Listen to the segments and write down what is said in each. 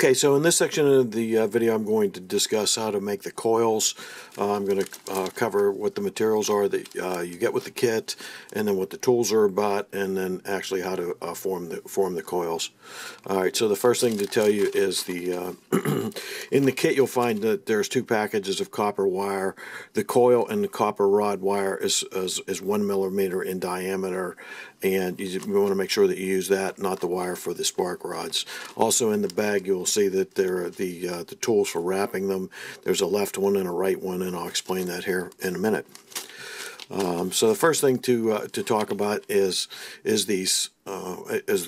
Okay, so in this section of the video, I'm going to discuss how to make the coils. I'm going to cover what the materials are that you get with the kit, and then what the tools are about, and then actually how to form the coils. All right, so the first thing to tell you is the in the kit you'll find that there's two packages of copper wire. The coil and the copper rod wire is 1 millimeter in diameter, and you want to make sure that you use that, not the wire for the spark rods. Also in the bag you'll see that there are the tools for wrapping them. There's a left one and a right one, and I'll explain that here in a minute. So the first thing to talk about is the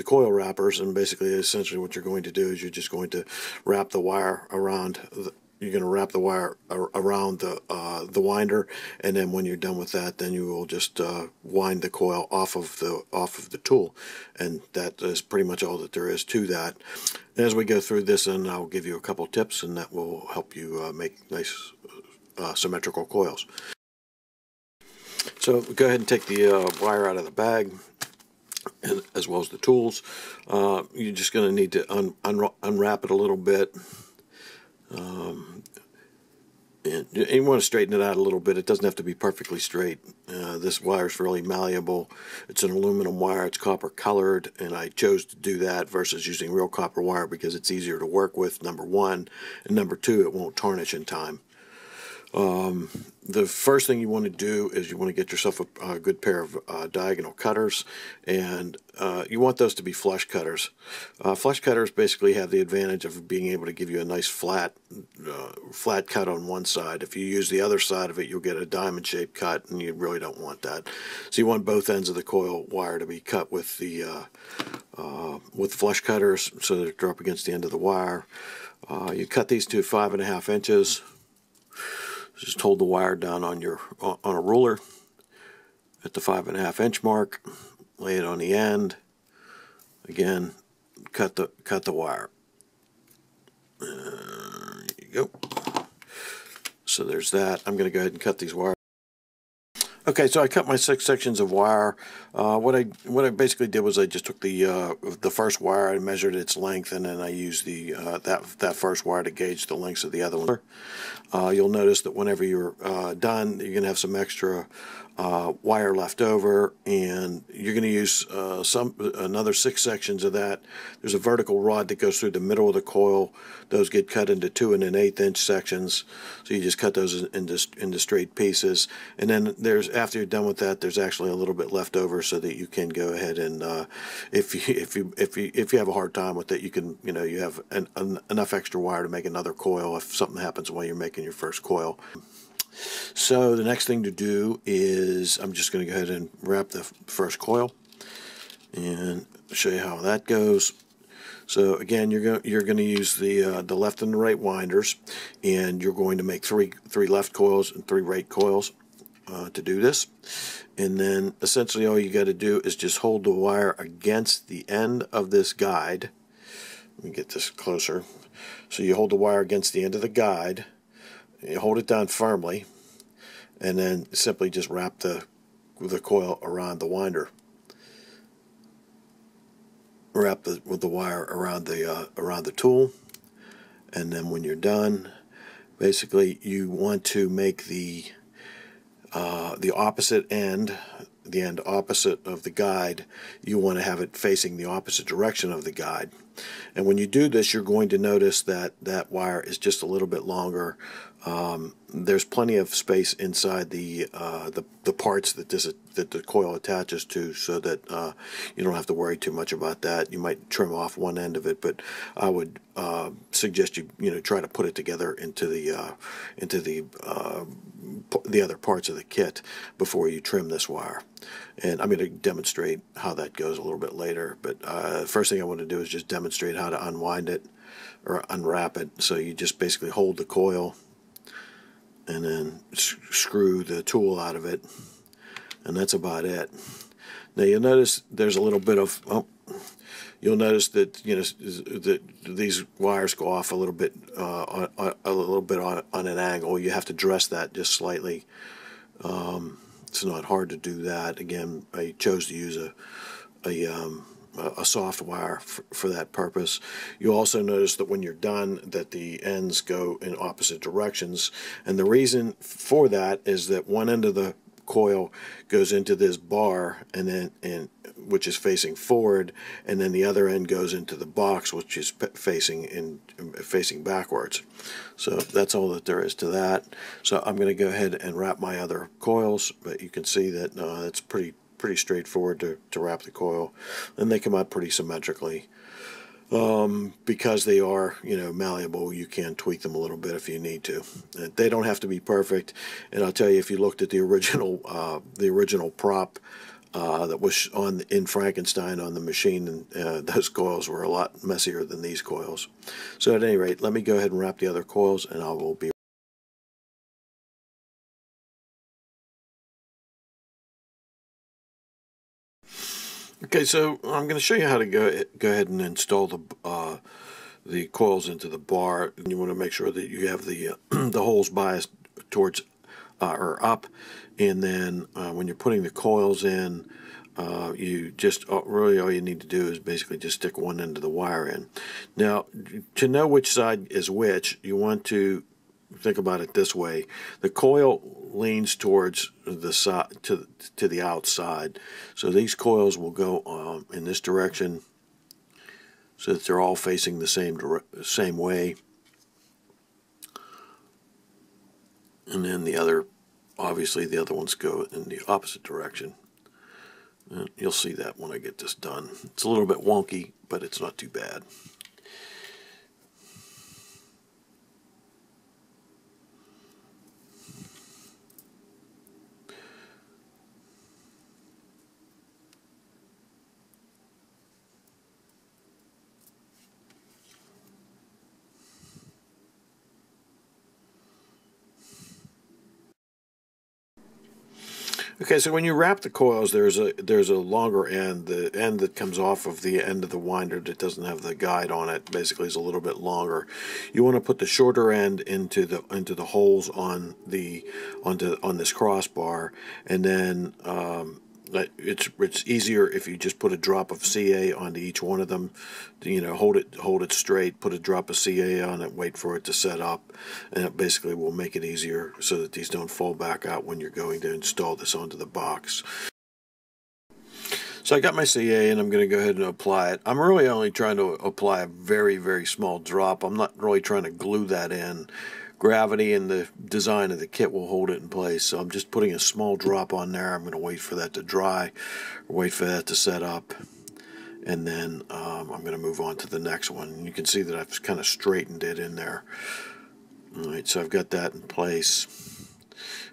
coil wrappers, and basically essentially what you're going to do is you're just going to wrap the wire around the the winder, and then when you're done with that, then you will just wind the coil off of the tool, and that is pretty much all that there is to that. And as we go through this, and I'll give you a couple tips, and that will help you make nice symmetrical coils. So go ahead and take the wire out of the bag, and as well as the tools. You're just going to need to unwrap it a little bit. And you want to straighten it out a little bit. It doesn't have to be perfectly straight. This wire is really malleable. It's an aluminum wire. It's copper colored, and I chose to do that versus using real copper wire because it's easier to work with, number one, and number two, it won't tarnish in time. The first thing you want to do is you want to get yourself a good pair of diagonal cutters, and you want those to be flush cutters. Flush cutters basically have the advantage of being able to give you a nice flat cut on one side. If you use the other side of it, you'll get a diamond shaped cut, and you really don't want that. So you want both ends of the coil wire to be cut with flush cutters so that they're up against the end of the wire. You cut these to 5.5 inches. Just hold the wire down on a ruler at the 5.5 inch mark. Lay it on the end. Again, cut the wire. There you go. So there's that. I'm going to go ahead and cut these wires. Okay, so I cut my 6 sections of wire. What I basically did was I just took the first wire, I measured its length, and then I used the that first wire to gauge the lengths of the other one. You'll notice that whenever you're done, you're gonna have some extra wire left over, and you're gonna use another 6 sections of that. There's a vertical rod that goes through the middle of the coil. Those get cut into 2 1/8 inch sections. So you just cut those into straight pieces, and then there's, after you're done with that, there's actually a little bit left over so that you can go ahead and if you have a hard time with it, you can, you know, you have enough extra wire to make another coil if something happens while you're making your first coil. So the next thing to do is I'm just going to go ahead and wrap the first coil and show you how that goes. So again, you're going to use the left and the right winders, and you're going to make three left coils and 3 right coils. To do this, and then essentially all you got to do is just hold the wire against the end of this guide. Let me get this closer. So you hold the wire against the end of the guide, you hold it down firmly, and then simply just wrap the coil around the winder. Wrap the wire around the tool, and then when you're done, basically you want to make the opposite end, the end opposite of the guide, you want to have it facing the opposite direction of the guide. And when you do this, you're going to notice that that wire is just a little bit longer. There's plenty of space inside the parts that the coil attaches to, so that you don't have to worry too much about that. You might trim off one end of it, but I would suggest you try to put it together into the other parts of the kit before you trim this wire. And I'm going to demonstrate how that goes a little bit later, but first thing I want to do is just demonstrate how to unwind it or unwrap it. So you just basically hold the coil and then screw the tool out of it, and that's about it. Now you'll notice there's a little bit of, oh, you'll notice that these wires go off a little bit on an angle. You have to dress that just slightly. It's not hard to do that. Again, I chose to use a a soft wire for that purpose. You'll also notice that when you're done that the ends go in opposite directions, and the reason for that is that one end of the coil goes into this bar, and then which is facing forward, and then the other end goes into the box, which is facing backwards. So that's all that there is to that. So I'm going to go ahead and wrap my other coils, but you can see that it's pretty straightforward to wrap the coil, and they come out pretty symmetrically. Because they are, malleable, you can tweak them a little bit if you need to. They don't have to be perfect, and I'll tell you, if you looked at the original prop that was in Frankenstein on the machine, those coils were a lot messier than these coils. So at any rate, let me go ahead and wrap the other coils, and I will be. Okay, so I'm going to show you how to go ahead and install the coils into the bar. And you want to make sure that you have the holes biased towards or up, and then when you're putting the coils in, you just really all you need to do is basically just stick one end of the wire in. Now, to know which side is which, you want to think about it this way: the coil leans towards the side to the outside, so these coils will go in this direction, so that they're all facing the same way, and then the other, obviously the other ones go in the opposite direction. And you'll see that when I get this done. It's a little bit wonky, but it's not too bad. Okay, so when you wrap the coils, there's a longer end. The end that comes off of the end of the winder that doesn't have the guide on it basically is a little bit longer. You want to put the shorter end into the holes on this crossbar, and then it's easier if you just put a drop of CA onto each one of them. Hold it straight, put a drop of CA on it, wait for it to set up, and it basically will make it easier so that these don't fall back out when you're going to install this onto the box. So I got my CA, and I'm going to go ahead and apply it. I'm really only trying to apply a very, very small drop. I'm not really trying to glue that in. Gravity and the design of the kit will hold it in place, so I'm just putting a small drop on there. I'm going to wait for that to dry, wait for that to set up, and then I'm going to move on to the next one. And you can see that I've kind of straightened it in there. All right, so I've got that in place,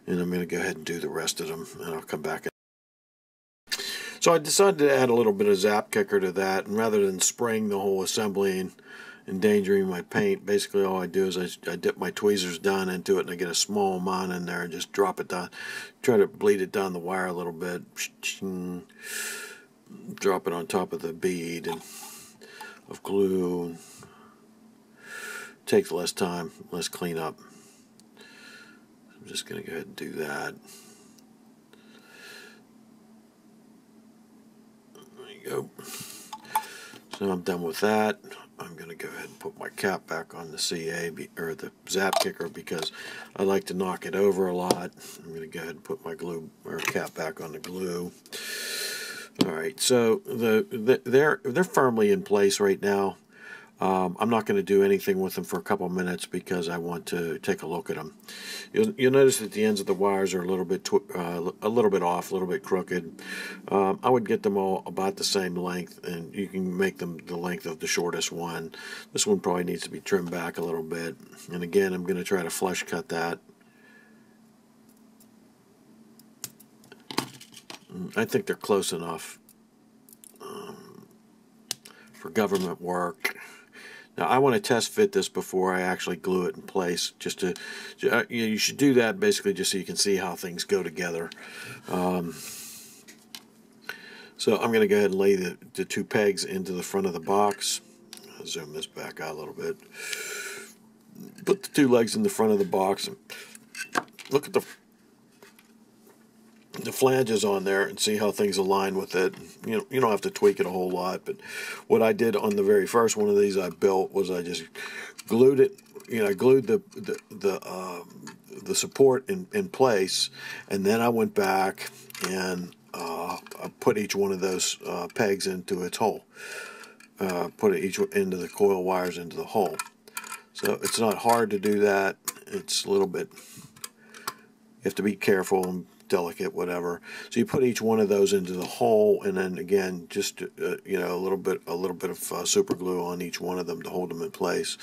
and I'm going to go ahead and do the rest of them, and I'll come back. So I decided to add a little bit of Zap Kicker to that, and rather than spraying the whole assembly and endangering my paint, basically all I do is I dip my tweezers down into it, and I get a small amount in there and just drop it down, try to bleed it down the wire a little bit, drop it on top of the bead and of glue. Takes less time, less cleanup. I'm just going to go ahead and do that. There you go. So I'm done with that. I'm going to go ahead and put my cap back on the CA or the Zap Kicker because I like to knock it over a lot. I'm going to go ahead and put my glue or cap back on the glue. All right, so they're firmly in place right now. I'm not going to do anything with them for a couple minutes because I want to take a look at them. You'll notice that the ends of the wires are a little bit off, a little bit crooked. I would get them all about the same length, and you can make them the length of the shortest one. This one probably needs to be trimmed back a little bit. And again, I'm going to try to flush cut that. I think they're close enough for government work. Now, I want to test fit this before I actually glue it in place. Just to, you should do that basically just so you can see how things go together. So I'm going to go ahead and lay the two pegs into the front of the box. I'll zoom this back out a little bit. Put the two legs in the front of the box and look at the flanges on there and see how things align with it. You don't have to tweak it a whole lot, but what I did on the very first one of these I built was I just glued it, glued the support in place, and then I went back and I put each one of those pegs into its hole. Put each end of the coil wires into the hole. So it's not hard to do that. It's a little bit, you have to be careful and delicate, whatever. So you put each one of those into the hole, and then again, just a little bit of super glue on each one of them to hold them in place.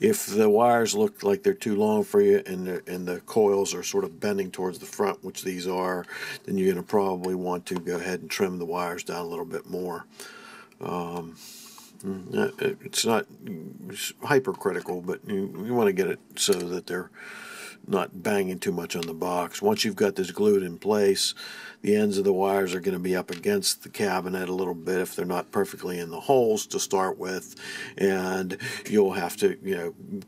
If the wires look like they're too long for you, and the coils are sort of bending towards the front, which these are, then you're going to probably want to go ahead and trim the wires down a little bit more. It's not hypercritical, but you want to get it so that they're not banging too much on the box. Once you've got this glued in place, the ends of the wires are going to be up against the cabinet a little bit if they're not perfectly in the holes to start with, and you'll have to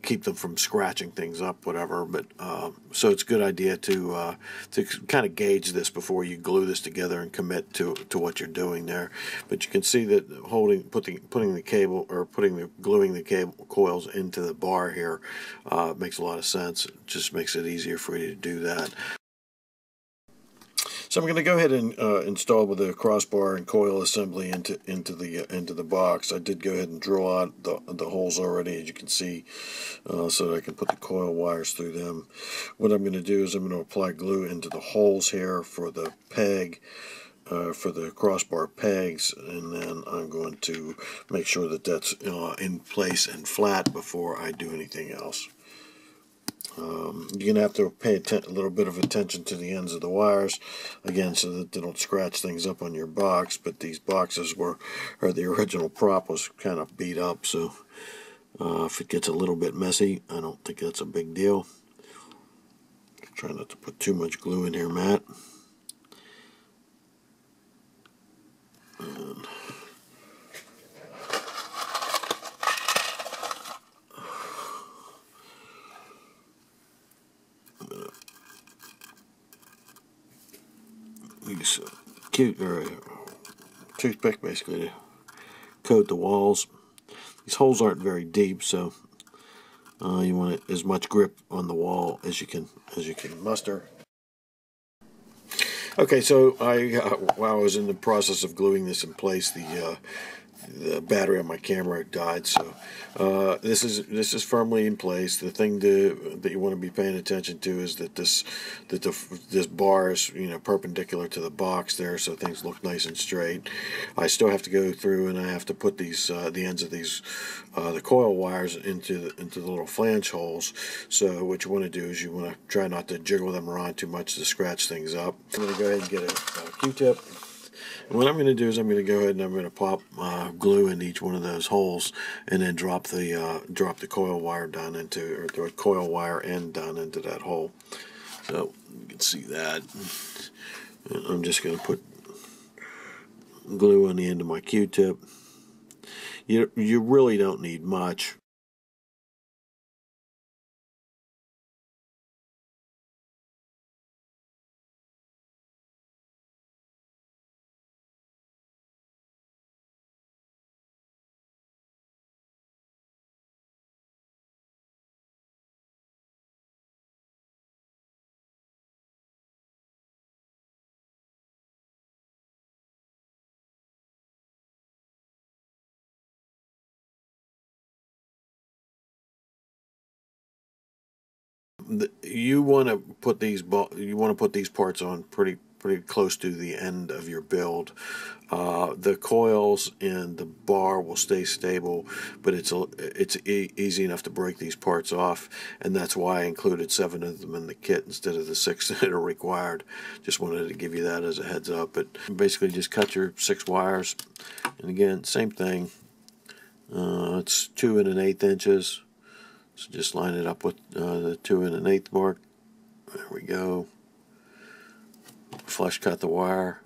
keep them from scratching things up, whatever. But so it's a good idea to kind of gauge this before you glue this together and commit to what you're doing there. But you can see that putting the cable, or gluing the cable coils into the bar here makes a lot of sense. It just makes it easier for you to do that. So I'm going to go ahead and install with the crossbar and coil assembly into the box. I did go ahead and drill out the holes already, as you can see, so that I can put the coil wires through them. What I'm going to do is I'm going to apply glue into the holes here for the peg, for the crossbar pegs, and then I'm going to make sure that that's in place and flat before I do anything else. You're going to have to pay a little bit of attention to the ends of the wires, again, so that they don't scratch things up on your box. But these boxes were, or the original prop was kind of beat up, so if it gets a little bit messy, I don't think that's a big deal. Try not to put too much glue in here, Matt. And use a toothpick basically to coat the walls. These holes aren't very deep, so you want as much grip on the wall as you can muster. Okay, so I while I was in the process of gluing this in place, the battery on my camera died, so this is firmly in place. The thing that you want to be paying attention to is that this bar is perpendicular to the box there, so things look nice and straight. I still have to go through and I have to put these the ends of these the coil wires into the little flange holes. So what you want to do is you want to try not to jiggle them around too much to scratch things up. I'm going to go ahead and get a Q-tip. And what I'm going to do is I'm going to go ahead and I'm going to pop glue into each one of those holes, and then drop the coil wire down into, or the coil wire end down into that hole. So you can see that. And I'm just going to put glue on the end of my Q-tip. You really don't need much. You want to put these parts on pretty close to the end of your build. The coils and the bar will stay stable, but it's easy enough to break these parts off, and that's why I included 7 of them in the kit instead of the 6 that are required. Just wanted to give you that as a heads up. But basically, just cut your 6 wires, and again, same thing. It's 2 1/8 inches. So just line it up with the 2 1/8 mark. There we go. Flush cut the wire.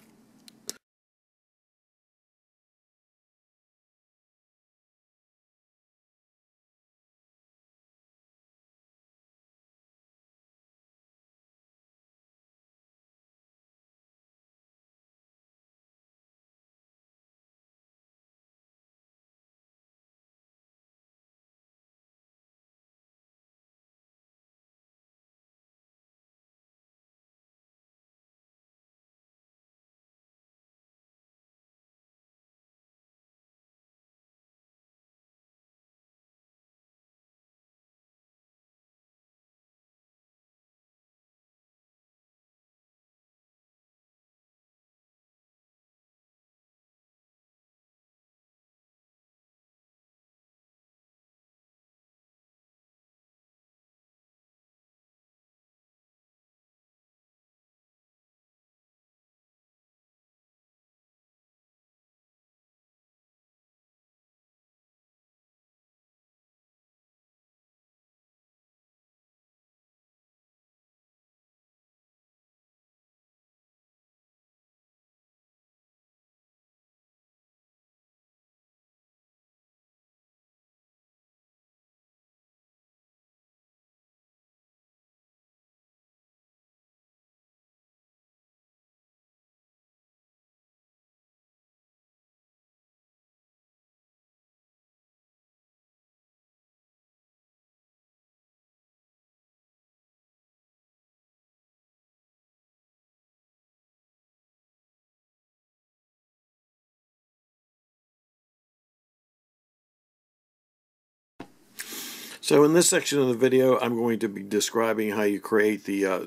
So in this section of the video, I'm going to be describing how you create the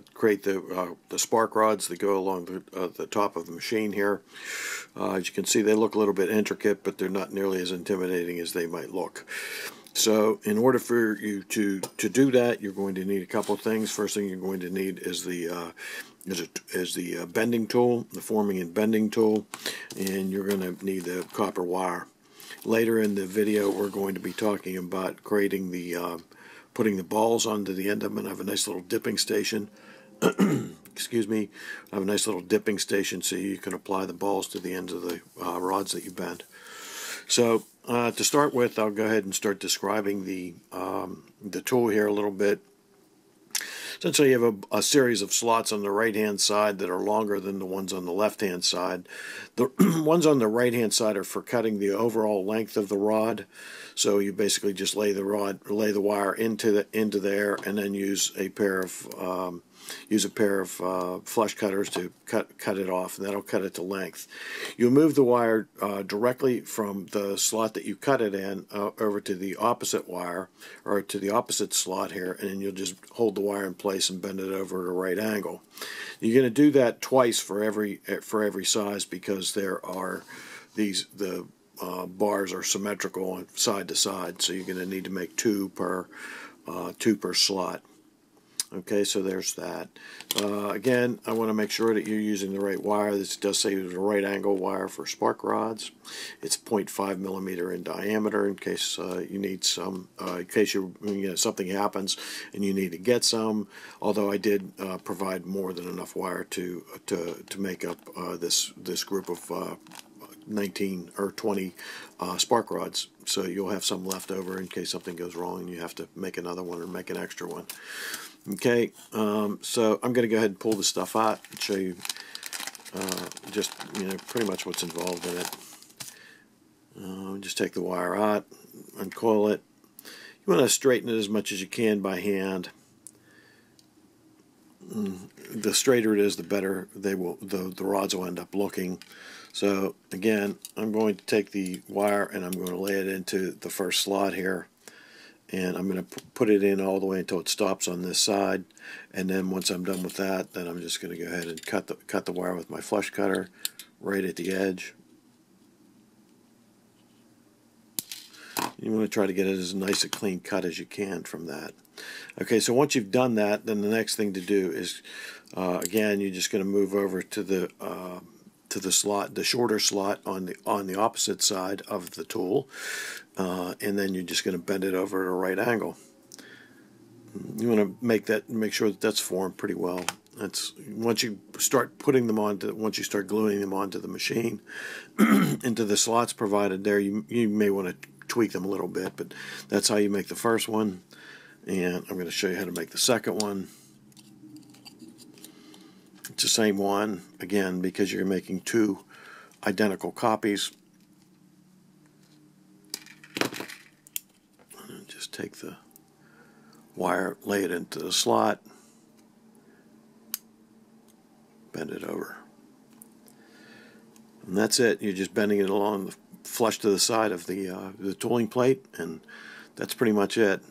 spark rods that go along the top of the machine here. As you can see, they look a little bit intricate, but they're not nearly as intimidating as they might look. So in order for you to do that, you're going to need a couple of things. First thing you're going to need is the bending tool, the forming and bending tool, and you're going to need the copper wire. Later in the video, we're going to be talking about creating the putting the balls onto the end of them. And I have a nice little dipping station. Excuse me. I have a nice little dipping station so you can apply the balls to the ends of the rods that you bend. So to start with, I'll go ahead and start describing the tool here a little bit. Essentially, you have a series of slots on the right-hand side that are longer than the ones on the left-hand side. The ones on the right-hand side are for cutting the overall length of the rod. So you basically just lay the wire into there, and then use a pair of flush cutters to cut it off, and that'll cut it to length. You'll move the wire directly from the slot that you cut it in over to the opposite wire, or to the opposite slot here, and you'll just hold the wire in place and bend it over at a right angle. You're going to do that twice for every size, because there are the bars are symmetrical side to side, so you're going to need to make two per slot. Okay, so there's that. Again, I want to make sure that you're using the right wire. This does say it's a right angle wire for spark rods. It's 0.5 millimeter in diameter in case you need some, in case you know, something happens and you need to get some. Although I did provide more than enough wire to make up this group of 19 or 20 spark rods, so you'll have some left over in case something goes wrong and you have to make another one or make an extra one. Okay, so I'm going to go ahead and pull the stuff out and show you just, you know, pretty much what's involved in it. Just take the wire out, uncoil it. You want to straighten it as much as you can by hand. The straighter it is, the better they will. The rods will end up looking. So again, I'm going to take the wire and I'm going to lay it into the first slot here. And I'm going to put it in all the way until it stops on this side, and then once I'm done with that, then I'm just going to go ahead and cut the wire with my flush cutter right at the edge. You want to try to get it as nice a clean cut as you can from that. Okay, so once you've done that, then the next thing to do is, again, you're just going to move over to the slot, the shorter slot on the opposite side of the tool, and then you're just going to bend it over at a right angle. You want to make sure that that's formed pretty well. That's once you start putting them onto, once you start gluing them onto the machine, into the slots provided there. You may want to tweak them a little bit, but that's how you make the first one, and I'm going to show you how to make the second one. It's the same one again because you're making two identical copies. And just take the wire, lay it into the slot, bend it over, and that's it. You're just bending it along the flush to the side of the tooling plate, and that's pretty much it.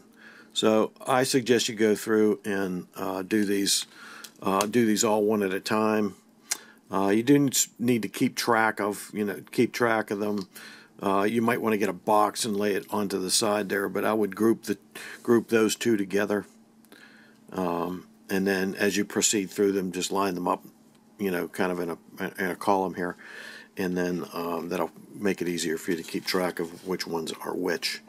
So I suggest you go through and do these all one at a time. You do need to keep track of them. You might want to get a box and lay it onto the side there, but I would group those two together, and then as you proceed through them, just line them up, you know, kind of in a column here, and then that'll make it easier for you to keep track of which ones are which.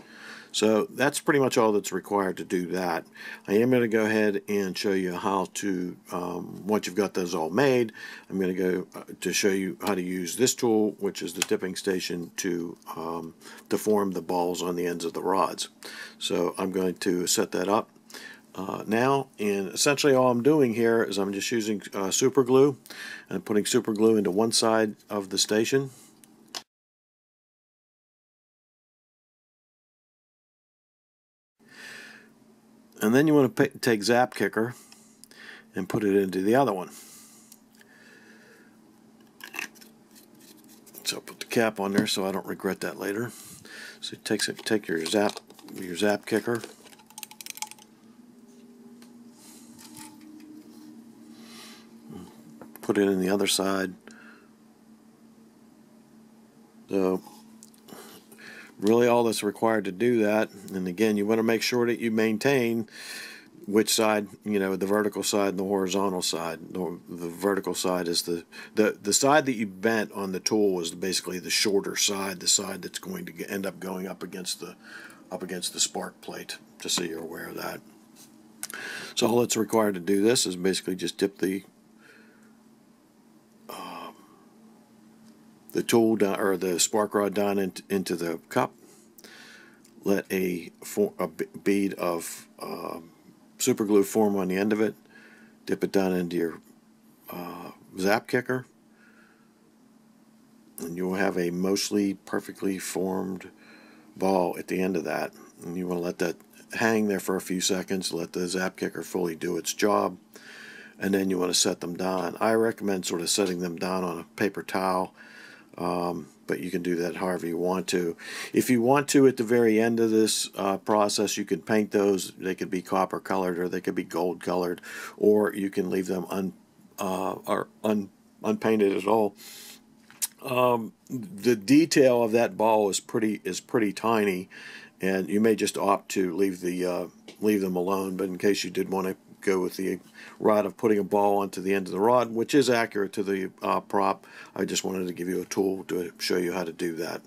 So that's pretty much all that's required to do that. I am going to go ahead and show you how to, once you've got those all made, I'm going to go to show you how to use this tool, which is the dipping station, to form the balls on the ends of the rods. So I'm going to set that up now, and essentially all I'm doing here is I'm just using super glue and putting super glue into one side of the station. And then you want to take Zap Kicker and put it into the other one. So I'll put the cap on there so I don't regret that later. So take your Zap Kicker put it in the other side. So really all that's required to do that, and again, you want to make sure that you maintain which side, you know, the vertical side and the horizontal side. The vertical side is the side that you bent on the tool is basically the shorter side, the side that's going to end up going up against the spark plate, just so you're aware of that. So all that's required to do this is basically just dip the tool down, or the spark rod down into the cup. Let a bead of super glue form on the end of it. Dip it down into your Zap Kicker, and you will have a mostly perfectly formed ball at the end of that. And you want to let that hang there for a few seconds, let the Zap Kicker fully do its job, and then you want to set them down. I recommend sort of setting them down on a paper towel, but you can do that however you want to. If you want to, at the very end of this process, you can paint those. They could be copper colored, or they could be gold colored, or you can leave them unpainted at all. The detail of that ball is pretty tiny, and you may just opt to leave them alone. But in case you did want to go with the rod of putting a ball onto the end of the rod, which is accurate to the prop, I just wanted to give you a tool to show you how to do that.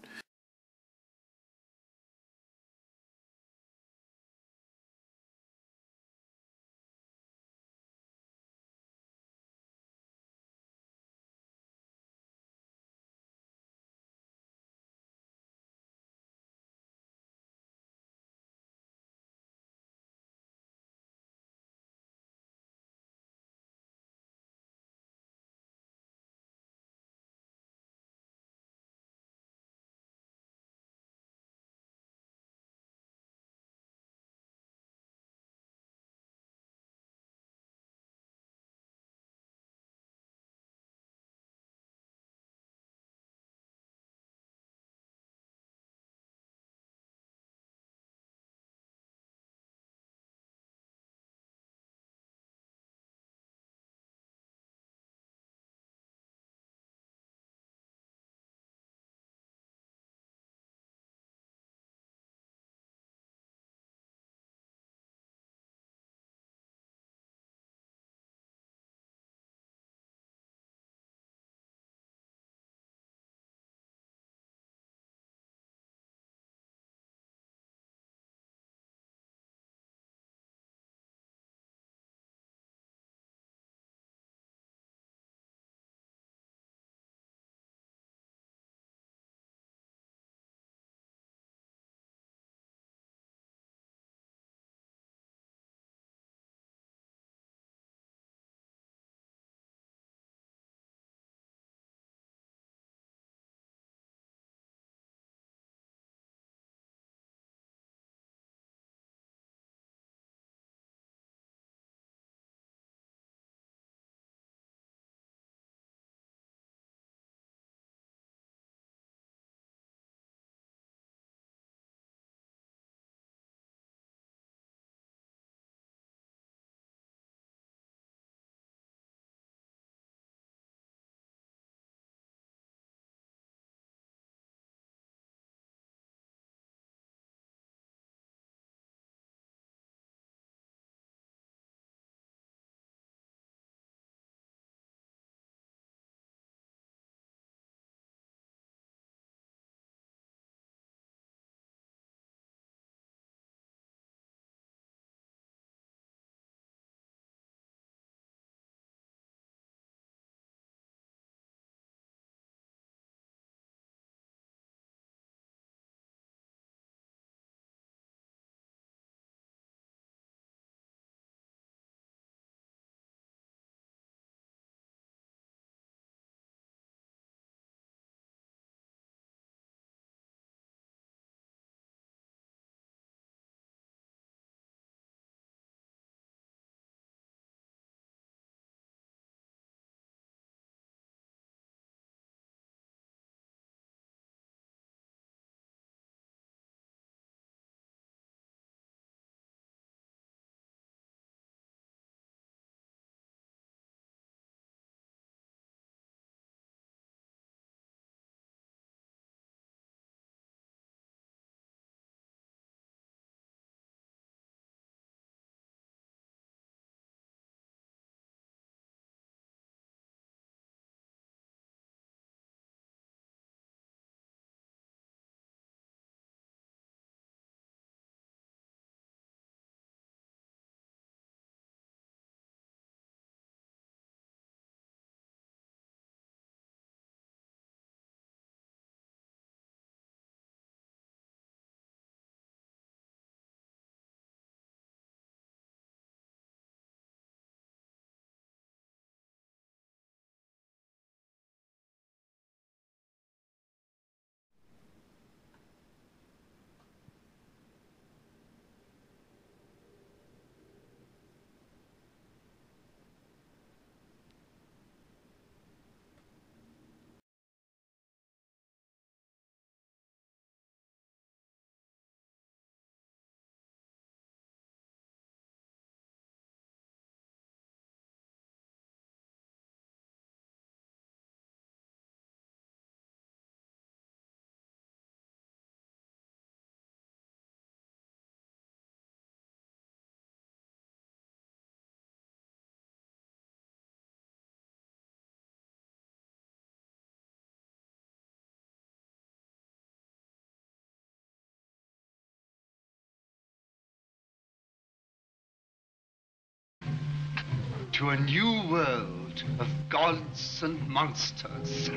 to a new world of gods and monsters.